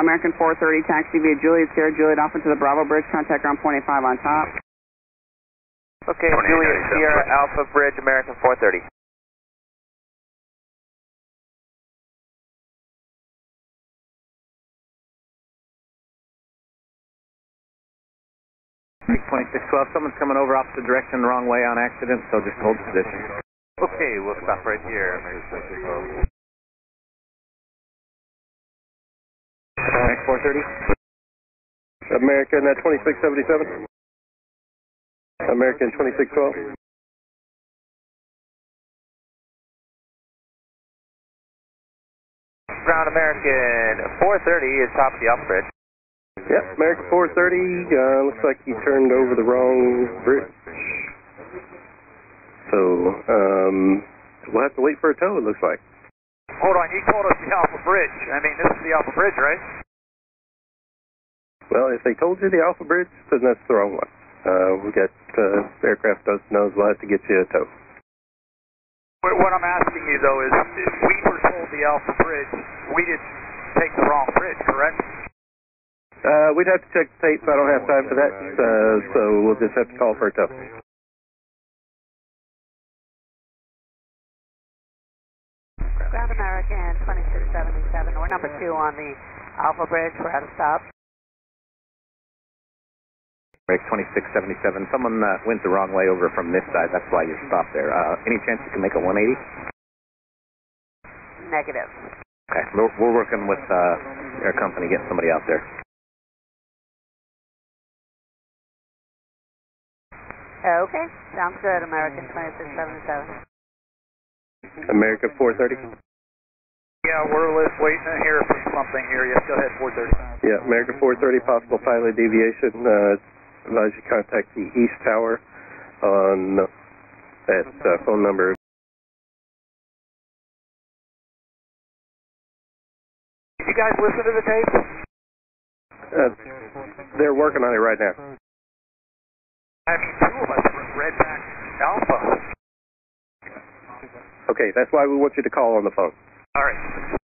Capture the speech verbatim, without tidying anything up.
American four thirty, taxi via Juliet, Sierra Juliet, off into the Bravo Bridge, contact ground point eight five on top. Okay, Juliet, Sierra, Alpha Bridge, American four thirty. six twenty-six twelve, someone's coming over opposite direction, wrong way on accident, so just hold position. Okay, we'll stop right here. American four thirty. American uh, twenty-six seventy-seven. American twenty-six twelve. Ground American four thirty is top of the Alpha Bridge. Yep, American four thirty, uh, looks like he turned over the wrong bridge. So, um, we'll have to wait for a tow, it looks like. Hold on, he told us the Alpha Bridge. I mean, this is the Alpha Bridge, right? Well, if they told you the Alpha Bridge, then that's the wrong one. Uh, we got, uh, aircraft doesn't know, we'll have to get you a tow. What, what I'm asking you, though, is if we were told the Alpha Bridge, we didn't take the wrong bridge, correct? Uh, we'd have to check the tapes. I don't have time for that, uh, so we'll just have to call for a tow. Ground American twenty-six seventy-seven. We're number two on the Alpha Bridge. We're at a stop. Break twenty-six seventy-seven. Someone uh, went the wrong way over from this side. That's why you're stopped there. Uh, any chance you can make a one eighty? Negative. Okay. We're, we're working with uh, our company, getting somebody out there. Okay, sounds good, American twenty-six seventy-seven. American four thirty. Yeah, we're waiting to hear from something here. Yes, go ahead, four thirty. Yeah, American four thirty, possible pilot deviation. Uh, advise you contact the East Tower on that uh, phone number. Did you guys listen to the tape? Uh, they're working on it right now. I mean, two of us were red back Alpha. Okay, that's why we want you to call on the phone. All right.